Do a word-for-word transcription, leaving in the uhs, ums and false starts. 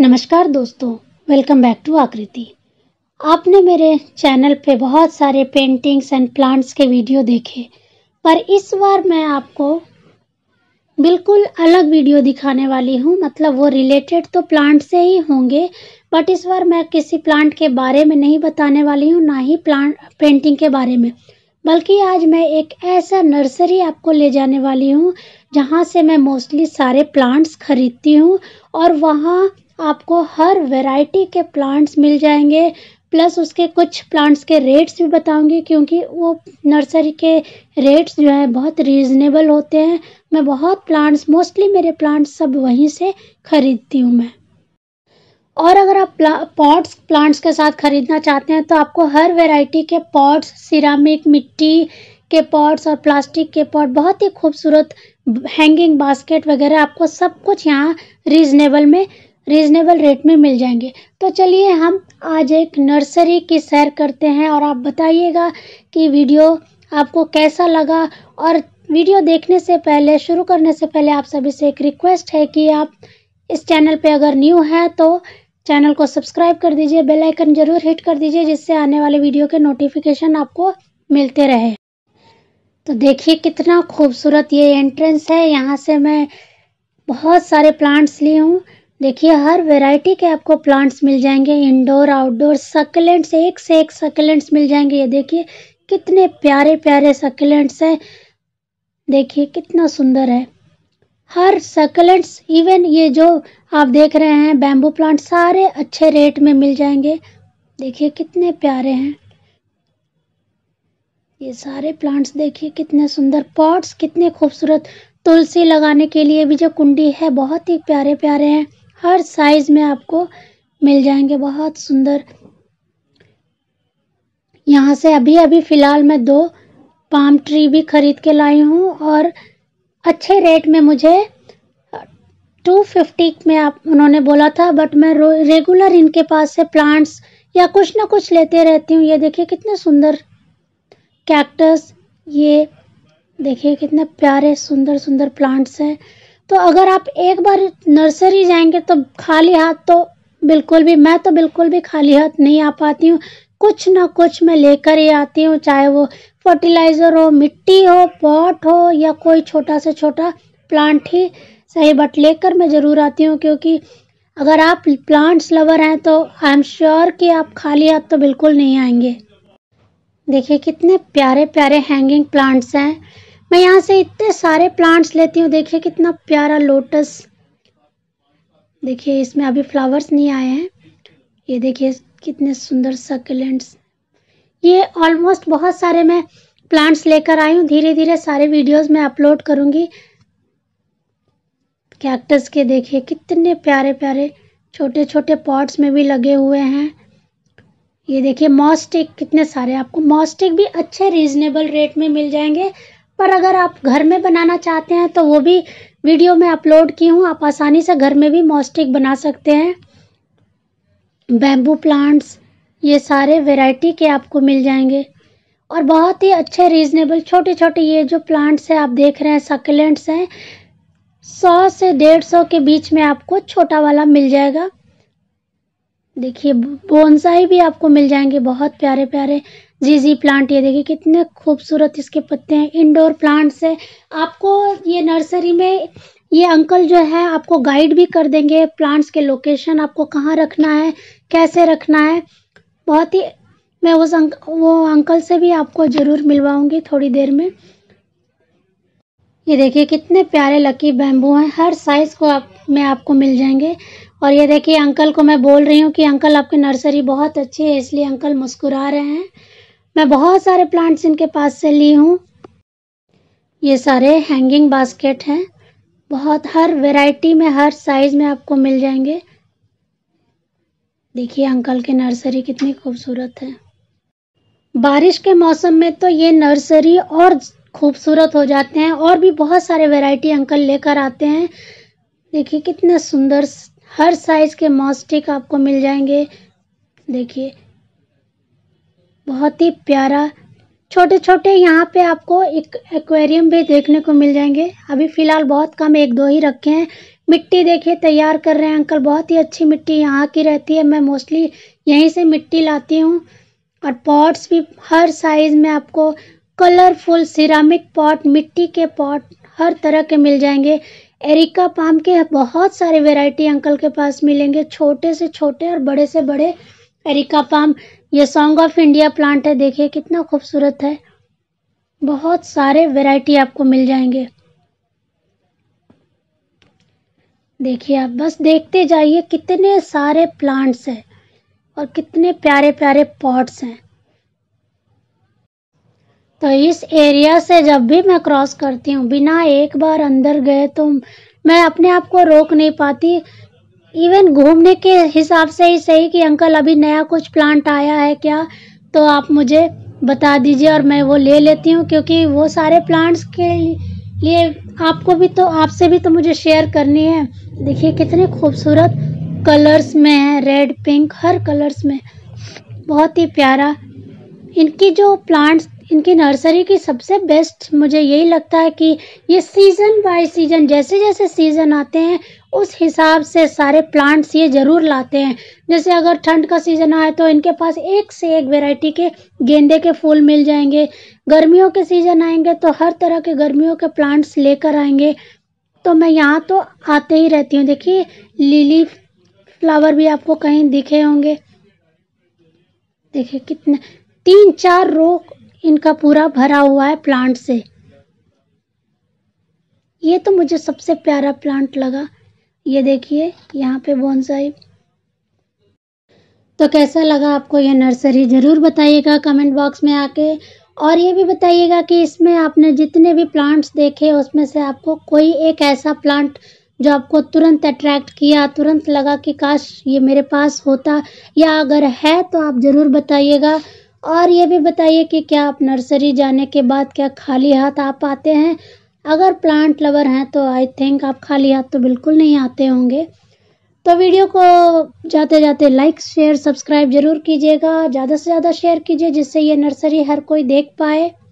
नमस्कार दोस्तों, welcome back to आकृति। आपने मेरे चैनल पे बहुत सारे पेंटिंग्स एंड प्लांट्स के वीडियो देखे, पर इस बार मैं आपको बिल्कुल अलग वीडियो दिखाने वाली हूँ। मतलब वो रिलेटेड तो प्लांट से ही होंगे, बट इस बार मैं किसी प्लांट के बारे में नहीं बताने वाली हूँ, ना ही प्लांट पेंटिंग के बारे में, बल्कि आज मैं एक ऐसा नर्सरी आपको ले जाने वाली हूँ जहाँ से मैं मोस्टली सारे प्लांट्स खरीदती हूँ और वहाँ आपको हर वैरायटी के प्लांट्स मिल जाएंगे। प्लस उसके कुछ प्लांट्स के रेट्स भी बताऊंगी, क्योंकि वो नर्सरी के रेट्स जो है बहुत रीजनेबल होते हैं। मैं बहुत प्लांट्स, मोस्टली मेरे प्लांट्स सब वहीं से खरीदती हूँ मैं। और अगर आप पॉट्स प्लांट्स के साथ खरीदना चाहते हैं तो आपको हर वैरायटी के पॉट्स, सिरामिक, मिट्टी के पॉट्स और प्लास्टिक के पॉट, बहुत ही खूबसूरत हैंगिंग बास्केट वगैरह, आपको सब कुछ यहाँ रीजनेबल में रीजनेबल रेट में मिल जाएंगे। तो चलिए हम आज एक नर्सरी की सैर करते हैं और आप बताइएगा कि वीडियो आपको कैसा लगा। और वीडियो देखने से पहले, शुरू करने से पहले, आप सभी से एक रिक्वेस्ट है कि आप इस चैनल पे अगर न्यू हैं तो चैनल को सब्सक्राइब कर दीजिए, बेल आइकन जरूर हिट कर दीजिए, जिससे आने वाले वीडियो के नोटिफिकेशन आपको मिलते रहे। तो देखिए कितना खूबसूरत ये एंट्रेंस है। यहाँ से मैं बहुत सारे प्लांट्स ली हूँ। देखिए हर वैरायटी के आपको प्लांट्स मिल जाएंगे, इंडोर, आउटडोर। सक्लेंट्स, एक से एक सक्लेंट्स मिल जाएंगे। ये देखिए कितने प्यारे प्यारे सक्लेंट्स हैं, देखिए कितना सुंदर है हर सक्लेंट्स। इवन ये जो आप देख रहे हैं बैम्बू प्लांट, सारे अच्छे रेट में मिल जाएंगे। देखिए कितने प्यारे हैं ये सारे प्लांट्स, देखिए कितने सुंदर। पॉट्स कितने खूबसूरत, तुलसी लगाने के लिए भी जो कुंडी है, बहुत ही प्यारे प्यारे हैं, हर साइज में आपको मिल जाएंगे, बहुत सुंदर। यहाँ से अभी अभी फिलहाल मैं दो पाम ट्री भी खरीद के लाई हूँ और अच्छे रेट में, मुझे टू फिफ्टी में आप उन्होंने बोला था, बट मैं रेगुलर इनके पास से प्लांट्स या कुछ ना कुछ लेते रहती हूँ। ये देखिए कितने सुंदर कैक्टस, ये देखिए कितने प्यारे सुंदर सुंदर प्लांट्स हैं। तो अगर आप एक बार नर्सरी जाएंगे तो खाली हाथ तो बिल्कुल भी, मैं तो बिल्कुल भी खाली हाथ नहीं आ पाती हूँ, कुछ ना कुछ मैं लेकर ही आती हूँ, चाहे वो फर्टिलाइज़र हो, मिट्टी हो, पॉट हो, या कोई छोटा से छोटा प्लांट ही सही, बट लेकर मैं ज़रूर आती हूँ। क्योंकि अगर आप प्लांट्स लवर हैं तो आई एम श्योर कि आप खाली हाथ तो बिल्कुल नहीं आएंगे। देखिए कितने प्यारे प्यारे हैंगिंग प्लांट्स हैं। मैं यहाँ से इतने सारे प्लांट्स लेती हूँ। देखिए कितना प्यारा लोटस, देखिए इसमें अभी फ्लावर्स नहीं आए हैं। ये देखिए कितने सुंदर सक्लेंट्स। ये ऑलमोस्ट बहुत सारे मैं प्लांट्स लेकर आई हूँ, धीरे धीरे सारे वीडियोस में अपलोड करूँगी। कैक्टस के देखिए कितने प्यारे प्यारे छोटे छोटे पॉट्स में भी लगे हुए हैं। ये देखिए मॉस्टिक, कितने सारे आपको मॉस्टिक भी अच्छे रीजनेबल रेट में मिल जाएंगे। पर अगर आप घर में बनाना चाहते हैं तो वो भी वीडियो में अपलोड की हूँ, आप आसानी से घर में भी मॉस्टिक बना सकते हैं। बैम्बू प्लांट्स, ये सारे वैरायटी के आपको मिल जाएंगे और बहुत ही अच्छे रीजनेबल छोटे छोटे ये जो प्लांट्स हैं आप देख रहे हैं, सक्लेंट्स हैं, सौ से डेढ़ सौ के बीच में आपको छोटा वाला मिल जाएगा। देखिए बोनसाई भी आपको मिल जाएंगे, बहुत प्यारे प्यारे। जीजी प्लांट, ये देखिए कितने खूबसूरत इसके पत्ते हैं। इंडोर प्लांट्स है, आपको ये नर्सरी में ये अंकल जो है आपको गाइड भी कर देंगे, प्लांट्स के लोकेशन आपको कहाँ रखना है, कैसे रखना है। बहुत ही, मैं उस अंक, वो अंकल से भी आपको ज़रूर मिलवाऊंगी थोड़ी देर में। ये देखिए कितने प्यारे लकी बैम्बू हैं, हर साइज़ को आप में आपको मिल जाएंगे। और ये देखिए अंकल को मैं बोल रही हूँ कि अंकल आपकी नर्सरी बहुत अच्छी है, इसलिए अंकल मुस्कुरा रहे हैं। मैं बहुत सारे प्लांट्स इनके पास से ली हूँ। ये सारे हैंगिंग बास्केट हैं, बहुत हर वैरायटी में, हर साइज में आपको मिल जाएंगे। देखिए अंकल की नर्सरी कितनी खूबसूरत है। बारिश के मौसम में तो ये नर्सरी और खूबसूरत हो जाते हैं, और भी बहुत सारे वैरायटी अंकल लेकर आते हैं। देखिए कितने सुंदर हर साइज के मॉस्टिक आपको मिल जाएंगे। देखिए बहुत ही प्यारा छोटे छोटे, यहाँ पे आपको एक एक्वेरियम भी देखने को मिल जाएंगे। अभी फ़िलहाल बहुत कम, एक दो ही रखे हैं, मिट्टी देखिए तैयार कर रहे हैं अंकल। बहुत ही अच्छी मिट्टी यहाँ की रहती है, मैं मोस्टली यहीं से मिट्टी लाती हूँ। और पॉट्स भी हर साइज़ में आपको कलरफुल सिरामिक पॉट, मिट्टी के पॉट हर तरह के मिल जाएंगे। एरिका पाम के बहुत सारे वैरायटी अंकल के पास मिलेंगे, छोटे से छोटे और बड़े से बड़े एरिका पाम। ये सॉन्ग ऑफ इंडिया प्लांट है, देखिए कितना खूबसूरत है। बहुत सारे वैरायटी आपको मिल जाएंगे। देखिए आप बस देखते जाइए, कितने सारे प्लांट्स हैं और कितने प्यारे प्यारे पॉट्स हैं। तो इस एरिया से जब भी मैं क्रॉस करती हूँ, बिना एक बार अंदर गए तो मैं अपने आप को रोक नहीं पाती। इवन घूमने के हिसाब से ही सही कि अंकल अभी नया कुछ प्लांट आया है क्या, तो आप मुझे बता दीजिए और मैं वो ले लेती हूँ। क्योंकि वो सारे प्लांट्स के लिए आपको भी तो आपसे भी तो मुझे शेयर करनी है। देखिए कितने खूबसूरत कलर्स में है, रेड पिंक हर कलर्स में, बहुत ही प्यारा। इनकी जो प्लांट्स, इनकी नर्सरी की सबसे बेस्ट मुझे यही लगता है कि ये सीज़न बाय सीज़न, जैसे जैसे सीज़न आते हैं उस हिसाब से सारे प्लांट्स ये ज़रूर लाते हैं। जैसे अगर ठंड का सीज़न आए तो इनके पास एक से एक वैरायटी के गेंदे के फूल मिल जाएंगे। गर्मियों के सीज़न आएंगे तो हर तरह के गर्मियों के प्लांट्स लेकर आएंगे। तो मैं यहाँ तो आते ही रहती हूँ। देखिए लिली फ्लावर भी आपको कहीं दिखे होंगे। देखिए कितने तीन चार रो इनका पूरा भरा हुआ है प्लांट से। ये तो मुझे सबसे प्यारा प्लांट लगा। ये देखिए यहाँ पे बोनसाई। तो कैसा लगा आपको ये नर्सरी ज़रूर बताइएगा कमेंट बॉक्स में आके, और ये भी बताइएगा कि इसमें आपने जितने भी प्लांट्स देखे उसमें से आपको कोई एक ऐसा प्लांट जो आपको तुरंत अट्रैक्ट किया, तुरंत लगा कि काश ये मेरे पास होता, या अगर है तो आप ज़रूर बताइएगा। और ये भी बताइए कि क्या आप नर्सरी जाने के बाद क्या खाली हाथ आप आते हैं? अगर प्लांट लवर हैं तो आई थिंक आप खाली हाथ तो बिल्कुल नहीं आते होंगे। तो वीडियो को जाते जाते लाइक शेयर सब्सक्राइब ज़रूर कीजिएगा, ज़्यादा से ज़्यादा शेयर कीजिए जिससे ये नर्सरी हर कोई देख पाए।